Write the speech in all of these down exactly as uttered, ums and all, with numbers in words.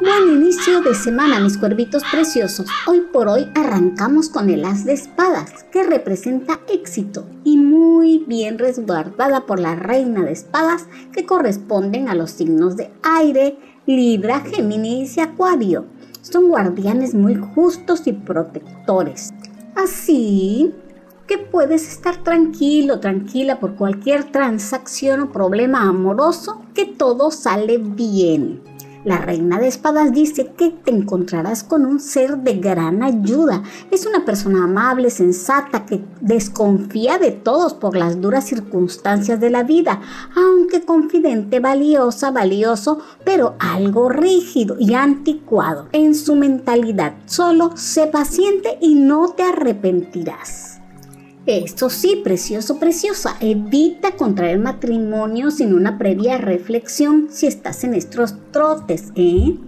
Buen inicio de semana, mis cuervitos preciosos. Hoy por hoy arrancamos con el as de espadas, que representa éxito y muy bien resguardada por la reina de espadas, que corresponden a los signos de aire, Libra, Géminis y Acuario. Son guardianes muy justos y protectores. Así que puedes estar tranquilo, tranquila por cualquier transacción o problema amoroso, que todo sale bien. La reina de espadas dice que te encontrarás con un ser de gran ayuda. Es una persona amable, sensata, que desconfía de todos por las duras circunstancias de la vida, aunque confidente, valiosa, valioso, pero algo rígido y anticuado en su mentalidad. Solo sé paciente y no te arrepentirás. Eso sí, precioso, preciosa, evita contraer matrimonio sin una previa reflexión si estás en estos trotes, ¿eh?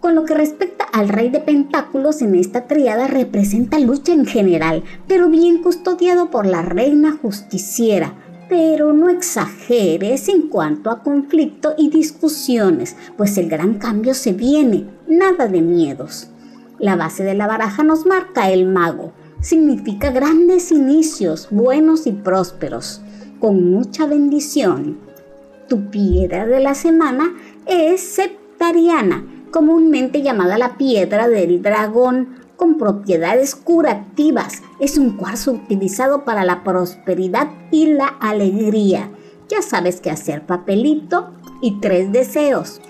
Con lo que respecta al rey de pentáculos, en esta tríada representa lucha en general, pero bien custodiado por la reina justiciera. Pero no exageres en cuanto a conflicto y discusiones, pues el gran cambio se viene, nada de miedos. La base de la baraja nos marca el mago. Significa grandes inicios, buenos y prósperos, con mucha bendición. Tu piedra de la semana es septariana, comúnmente llamada la piedra del dragón, con propiedades curativas. Es un cuarzo utilizado para la prosperidad y la alegría. Ya sabes qué hacer: papelito y tres deseos,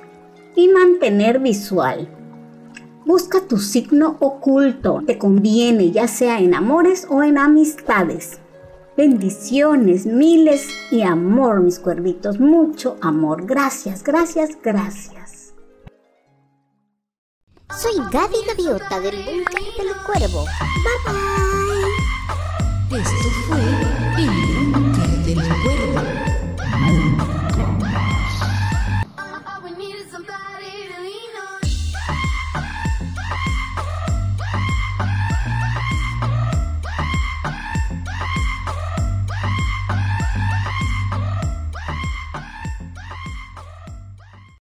y mantener visual. Busca tu signo oculto, te conviene ya sea en amores o en amistades. Bendiciones, miles y amor, mis cuervitos, mucho amor. Gracias, gracias, gracias. Soy Gaby Gaviota del Bunker del Cuervo. Bye bye. Esto fue el Bunker del Cuervo.